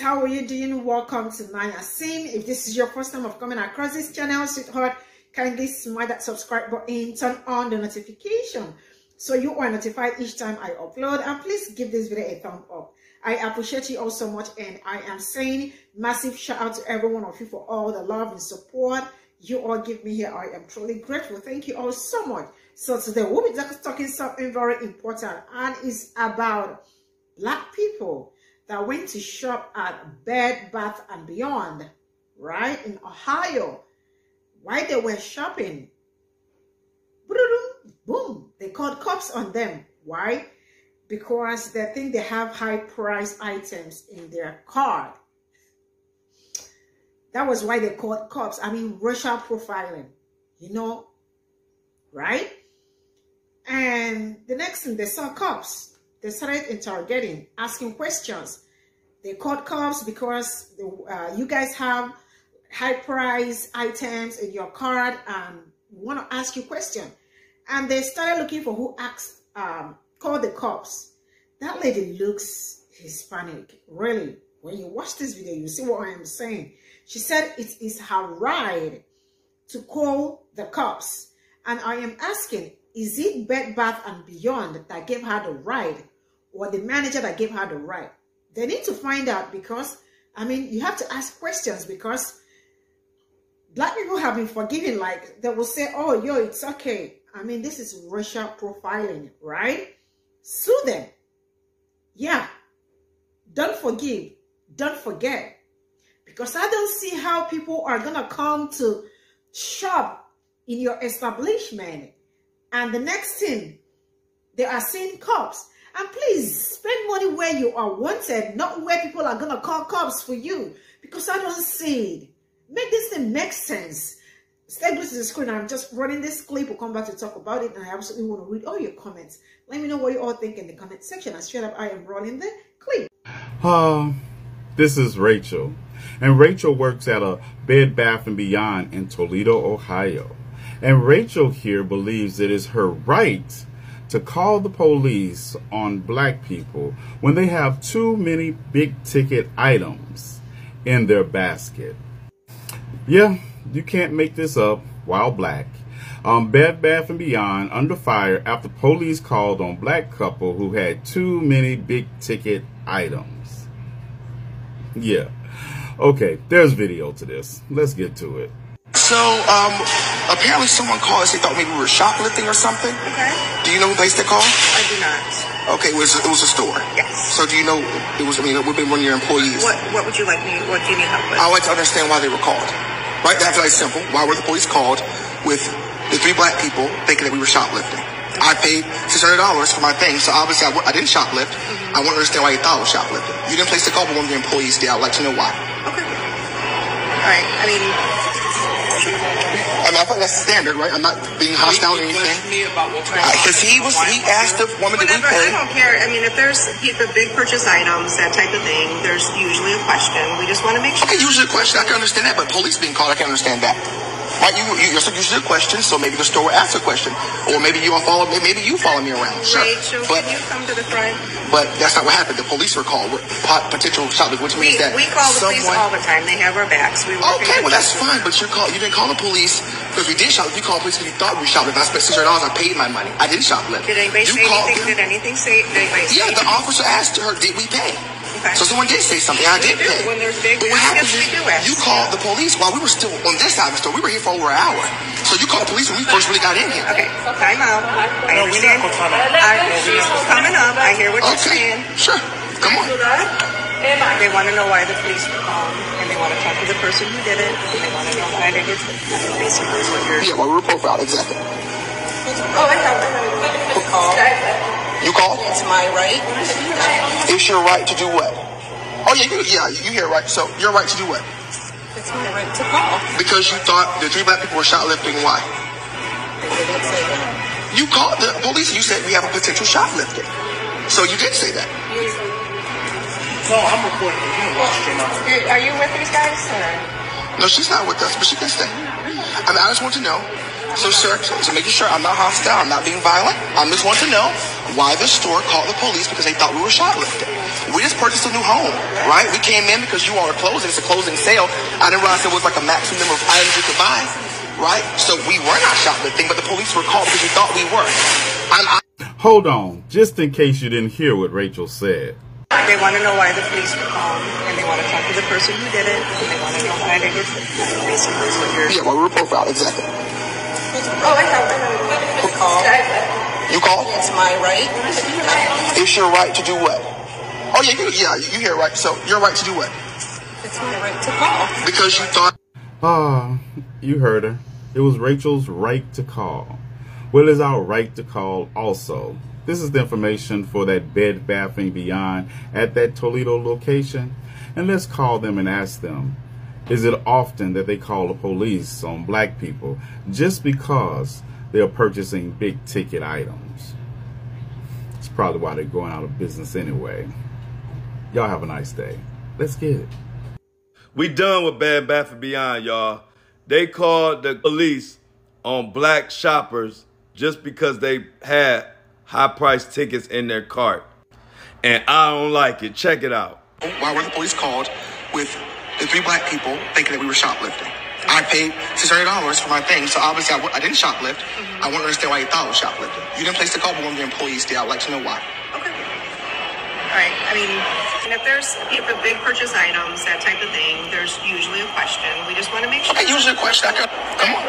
Ladies, how are you doing? Welcome to Naya Sim. If this is your first time of coming across this channel, sweetheart, kindly smash that subscribe button, turn on the notification so you are notified each time I upload, and please give this video a thumb up. I appreciate you all so much, and I am saying massive shout out to every one of you for all the love and support you all give me here. I am truly grateful. Thank you all so much. So today we'll be just talking something very important, and it's about Black people that went to shop at Bed Bath and Beyond, right, in Ohio. While they were shopping, boom, they called cops on them. Why? Because they think they have high price items in their cart. That was why they called cops. I mean, racial profiling, you know, right? And the next thing, they saw cops. They started interrogating, asking questions. They called cops because you guys have high price items in your cart and we want to ask you a question. And they started looking for who asked, called the cops. That lady looks Hispanic, really. When you watch this video, you see what I am saying. She said it is her right to call the cops. And I am asking, is it Bed Bath and Beyond that gave her the right, or the manager that gave her the right? They need to find out, because I mean, you have to ask questions, because Black people have been forgiven. Like, they will say, oh, yo, it's okay. I mean, this is racial profiling, right? Sue them. Yeah. Don't forgive. Don't forget. Because I don't see how people are going to come to shop in your establishment, and the next thing, they are seeing cops. And please, spend money where you are wanted, not where people are going to call cops for you. Because I don't see it. Make this thing make sense. Stay close to the screen. I'm just running this clip. We'll come back to talk about it. And I absolutely want to read all your comments. Let me know what you all think in the comment section. And straight up, I am running the clip. This is Rachel. And Rachel works at a Bed Bath & Beyond in Toledo, Ohio. And Rachel here believes it is her right to call the police on Black people when they have too many big ticket items in their basket. Yeah, you can't make this up while Black. Bed Bath & Beyond under fire after police called on Black couple who had too many big ticket items. Yeah. Okay, there's video to this. Let's get to it. So, apparently someone called us. They thought maybe we were shoplifting or something. Okay. Do you know who place they called? I do not. Okay, it was a store. Yes. So do you know, I mean, we've been one of your employees. What would you like me, what do you need help with? I'd like to understand why they were called. Right, that's like simple. Why were the police called with the three Black people thinking that we were shoplifting? Okay. I paid $600 for my thing, so obviously I didn't shoplift. Mm-hmm. I want to understand why you thought I was shoplifting. You didn't place the call, but one of your employees did. I'd like to know why. Okay. All right, I mean... I thought that's standard, right? I'm not being hostile or anything. Because he asked the woman to pay. I don't care. I mean, if there's the big purchase items, that type of thing, there's usually a question. We just want to make sure. Okay, usually a question. I can understand that, but police being called, I can understand that. Right? You're usually a question, so maybe the store asked a question, or maybe you follow. Maybe you follow me around. Sure. Rachel, but can you come to the front? But that's not what happened. The police were called with potential shoplifters, which means that we call the police all the time. They have our backs. Okay, well that's fine. But you didn't call the police because we did shoplift. You called the police because you thought we shoplift. I spent $600. I paid my money. I didn't shoplift. Did anybody say anything? Yeah, the officer asked her, "Did we pay?" Okay. So someone did say something. I did pay. When there's big but what happens is you called the police while we were still on this side of the store. We were here for over an hour. So you called the police when we first really got in here. Okay, time out. I understand. She's coming up. I hear what you're saying. Sure, come on. They want to know why the police were called, and they want to talk to the person who did it, and they want to know why they did it. Basically, what you're... Yeah, well, we were profiled, exactly. Oh, I thought we called. You called? It's my right. It's your right to do what? Oh, yeah, you hear right. So, your right to do what? It's my right to call. Because you thought the three Black people were shoplifting, why? They didn't say that. You called the police, you said we have a potential shoplifter. So you did say that. No, I'm recording. Are you with these guys? Or? No, she's not with us, but she can stay. I mean, I just want to know. So, sir, so making sure I'm not hostile, I'm not being violent. I just want to know why the store called the police because they thought we were shoplifting. We just purchased a new home, right? We came in because you all are closing. It's a closing sale. I didn't realize there was like a maximum of items you could buy, right? So we were not shoplifting, but the police were called because we thought we were. Hold on, just in case you didn't hear what Rachel said. They want to know why the police were called, and they want to talk to the person who did it, and they want to know why they did it. Basically, is what you're... Yeah, well, we were profiled, exactly. Oh, I thought we were called. You called? It's my right. It's your right to do what? Oh, yeah, you hear right. So, your right to do what? It's my right to call. Because you thought... Oh, you heard her. It was Rachel's right to call. Well, it's our right to call also. This is the information for that Bed Bath & Beyond at that Toledo location. And let's call them and ask them, is it often that they call the police on black people just because they're purchasing big ticket items? It's probably why they're going out of business anyway. Y'all have a nice day. Let's get it. We done with Bed Bath & Beyond, y'all. They called the police on black shoppers just because they had high price tickets in their cart. And I don't like it. Check it out. Why were the police called with the three black people thinking that we were shoplifting? I paid $600 for my thing, so obviously I didn't shoplift. I wouldn't understand why you thought I was shoplifting. You didn't place the call, but one of the employees did. I would like to know why. Okay. All right. I mean, if a big purchase items, that type of thing, there's usually a question. We just want to make sure. Okay, usually a question. Come on.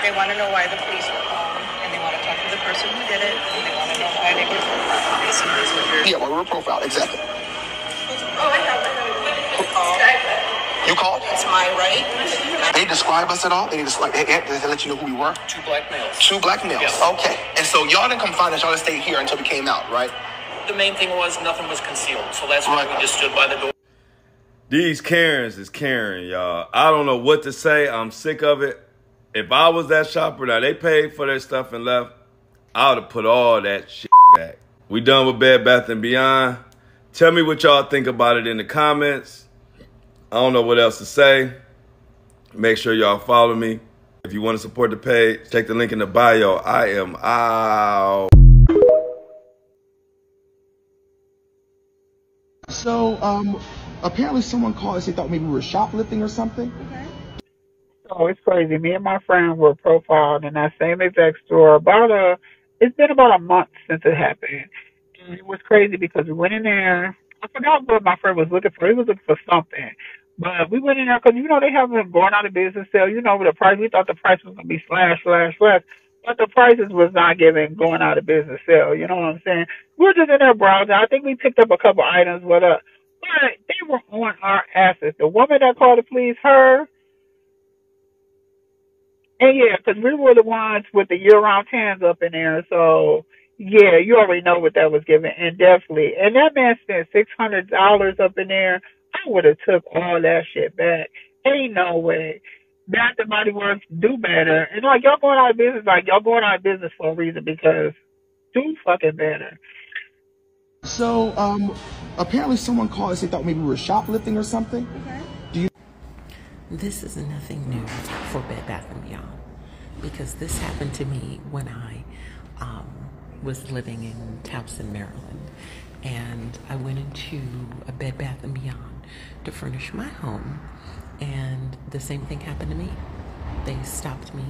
They want to know why the police were called, and they want to talk to the person who did it, and they want to know why they were profiled. Yeah, well, we were profiled, exactly. Oh, I thought we were called. You called? It's my right. They describe us at all? They just like they let you know who we were? Two black males. Two black males. Yes. Okay. And so y'all didn't come find us. Y'all just stayed here until we came out, right? The main thing was nothing was concealed, so that's why we just stood by the door. These Karens is Karen, y'all. I don't know what to say. I'm sick of it. If I was that shopper now, they paid for their stuff and left, I would have put all that shit back. We done with Bed Bath & Beyond. Tell me what y'all think about it in the comments. I don't know what else to say. Make sure y'all follow me. If you want to support the page, check the link in the bio. I am out. So, apparently someone called us. They thought maybe we were shoplifting or something. Okay. Oh, it's crazy. Me and my friend were profiled in that same exact store it's been about a month since it happened. And it was crazy because we went in there. I forgot what my friend was looking for. He was looking for something. But we went in there because, you know, they haven't gone out of business sale. You know, the price, we thought the price was going to be slash. But the prices was not giving going out of business sale. You know what I'm saying? We were just in there browsing. I think we picked up a couple items with us. But they were on our asses. The woman that called the police, her. And, yeah, because we were the ones with the year-round tans up in there. So, yeah, you already know what that was given. And definitely. And that man spent $600 up in there. I would have took all that shit back. Ain't no way. Bath & Body Works, do better. And, like, y'all going out of business. Like, y'all going out of business for a reason because do fucking better. So, apparently someone called us. They thought maybe we were shoplifting or something. Okay. This is nothing new for Bed Bath & Beyond because this happened to me when I was living in Towson, Maryland, and I went into a Bed Bath & Beyond to furnish my home, and the same thing happened to me. They stopped me,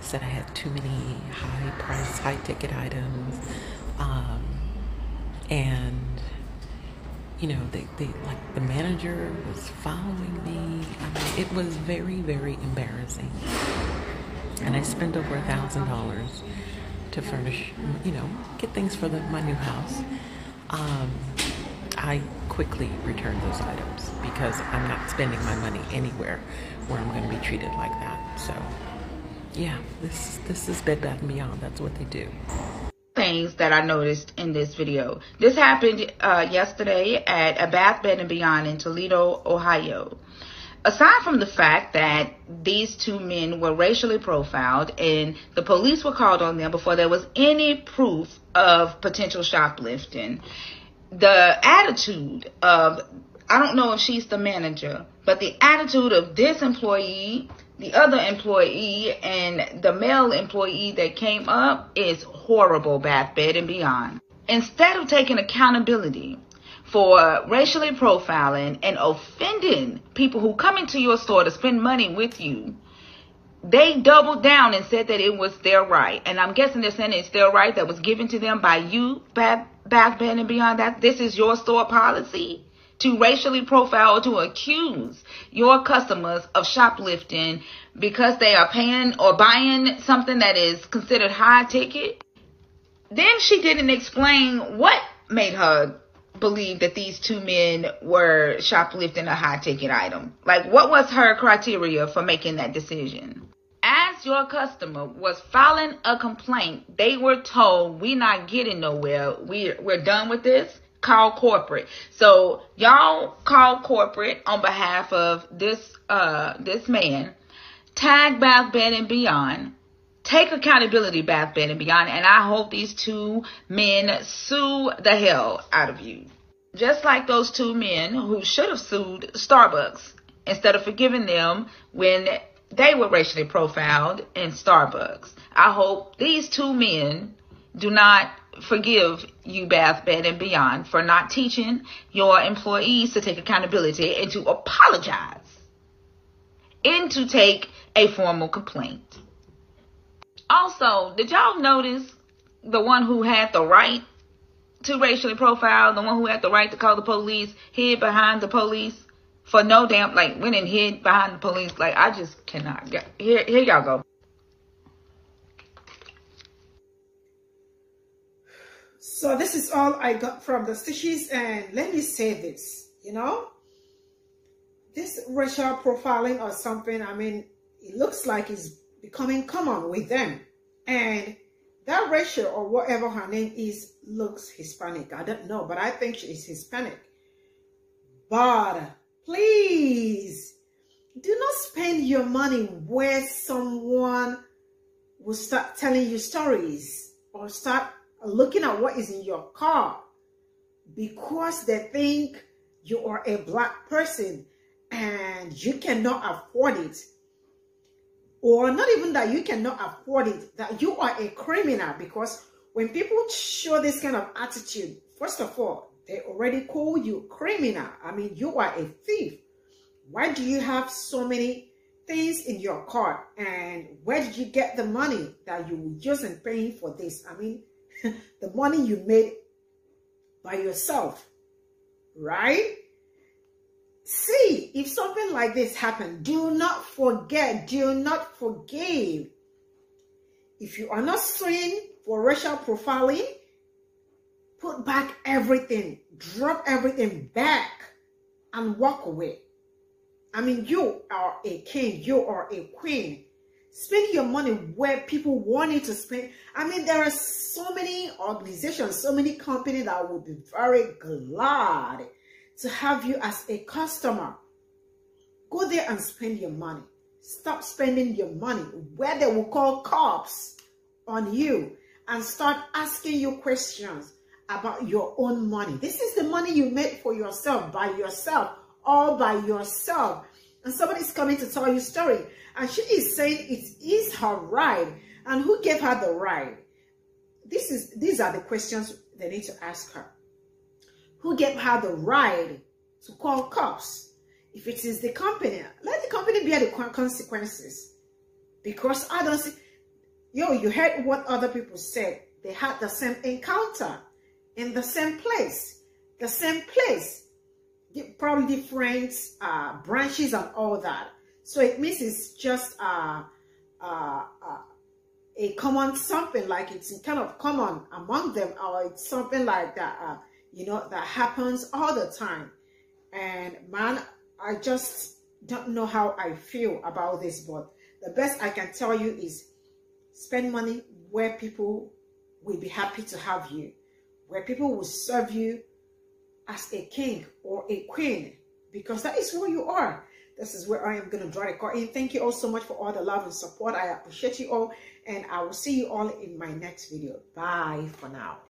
said I had too many high-priced, high-ticket items, and... You know, they like the manager was following me. I mean, it was very, very embarrassing. And I spent over $1,000 to furnish, you know, get things for my new house. I quickly returned those items because I'm not spending my money anywhere where I'm going to be treated like that. So, yeah, this is Bed Bath & Beyond. That's what they do. Things that I noticed in this video. This happened yesterday at a Bath, Bed, and Beyond in Toledo, Ohio. Aside from the fact that these two men were racially profiled and the police were called on them before there was any proof of potential shoplifting, the attitude of I don't know if she's the manager, but the attitude of this employee, the other employee, and the male employee that came up is horrible, Bath, Bed, and Beyond. Instead of taking accountability for racially profiling and offending people who come into your store to spend money with you, they doubled down and said that it was their right. And I'm guessing they're saying it's their right that was given to them by you, Bath, Bed, and Beyond. That this is your store policy to racially profile or to accuse your customers of shoplifting because they are paying or buying something that is considered high ticket. Then she didn't explain what made her believe that these two men were shoplifting a high ticket item. Like, what was her criteria for making that decision? As your customer was filing a complaint, they were told, we're not getting nowhere. We're done with this. Call corporate. So y'all call corporate on behalf of this man. Tag Bath, Bed, and Beyond. Take accountability, Bath, Bed, and Beyond, and I hope these two men sue the hell out of you. Just like those two men who should have sued Starbucks instead of forgiving them when they were racially profiled in Starbucks. I hope these two men do not forgive you, Bath, Bed, and Beyond, for not teaching your employees to take accountability and to apologize and to take a formal complaint. Also, did y'all notice the one who had the right to racially profile, the one who had the right to call the police, hid behind the police for no damn, like, went and hid behind the police? Like, I just cannot. Here y'all go. So this is all I got from the stitches, and let me say this, you know, this racial profiling or something, I mean, it looks like it's becoming common with them. And that Rachel, or whatever her name is, looks Hispanic. I don't know, but I think she is Hispanic. But please do not spend your money where someone will start telling you stories or start looking at what is in your car because they think you are a black person and you cannot afford it. Or not even that you cannot afford it, that you are a criminal. Because when people show this kind of attitude, first of all, they already call you criminal. I mean, you are a thief. Why do you have so many things in your car? And where did you get the money that you were using paying for this? I mean, the money you made by yourself, right? See, if something like this happened, do not forget, do not forgive. If you are not suing for racial profiling, put back everything, drop everything back and walk away. I mean, you are a king, you are a queen. Spend your money where people want you to spend. I mean, there are so many organizations, so many companies that would be very glad to have you as a customer. Go there and spend your money. Stop spending your money where they will call cops on you and start asking you questions about your own money. This is the money you made for yourself, by yourself, all by yourself. And somebody's coming to tell you a story. And she is saying it is her right. And who gave her the right? These are the questions they need to ask her. Who gave her the right to call cops? If it is the company, let the company bear the consequences. Because I don't see, yo, you heard what other people said. They had the same encounter in the same place. The same place. Probably different branches and all that. So it means it's just a common something, like it's kind of common among them, or it's something like that. You know, that happens all the time. And man, I just don't know how I feel about this, but the best I can tell you is spend money where people will be happy to have you, where people will serve you as a king or a queen, because that is who you are. This is where I am going to draw the curtain. Thank you all so much for all the love and support. I appreciate you all, and I will see you all in my next video. Bye for now.